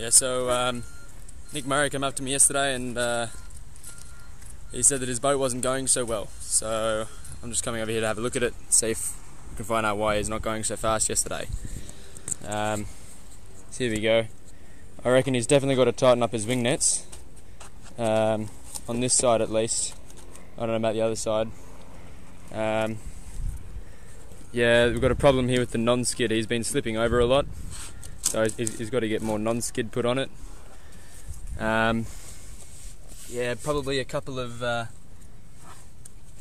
Yeah, so Nick Murray came up to me yesterday and he said that his boat wasn't going so well. So I'm just coming over here to have a look at it, see if we can find out why he's not going so fast yesterday. So here we go. I reckon he's definitely got to tighten up his wing nets, on this side at least. I don't know about the other side. Yeah, we've got a problem here with the non-skid. He's been slipping over a lot, so he's got to get more non-skid put on it. Yeah, probably a couple of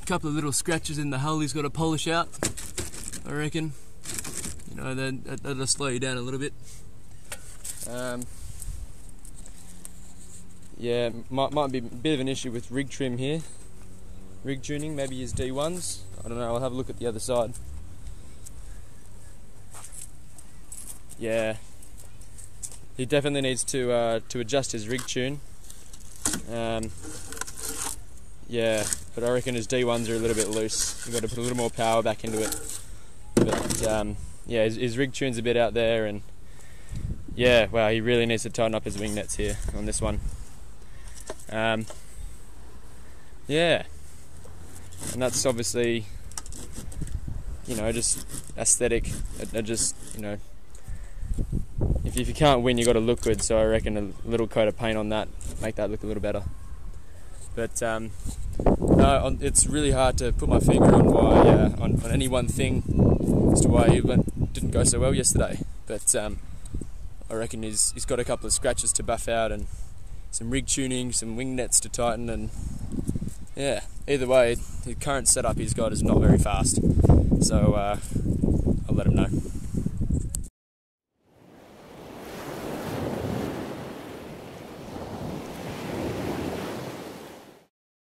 little scratches in the hull he's got to polish out, I reckon. You know, that'll slow you down a little bit. Yeah, might be a bit of an issue with rig trim here. Rig tuning, maybe his D1s. I don't know, I'll have a look at the other side. Yeah, he definitely needs to adjust his rig tune. Yeah, but I reckon his D1s are a little bit loose. You've got to put a little more power back into it. But yeah, his rig tune's a bit out there, and yeah, wow, he really needs to tighten up his wing nets here on this one. Yeah, and that's obviously, you know, just aesthetic. Just, you know, if you can't win, you got to look good. So I reckon a little coat of paint on that, make that look a little better. But no, it's really hard to put my finger on why, on any one thing as to why he didn't go so well yesterday. But I reckon he's got a couple of scratches to buff out, and some rig tuning, some wing nets to tighten, and yeah, either way, the current setup he's got is not very fast. So I'll let him know.